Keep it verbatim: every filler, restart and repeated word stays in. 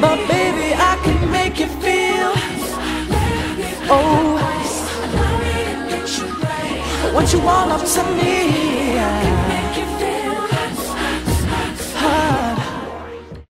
But baby, I can make you feel. Oh, once you warm up to me.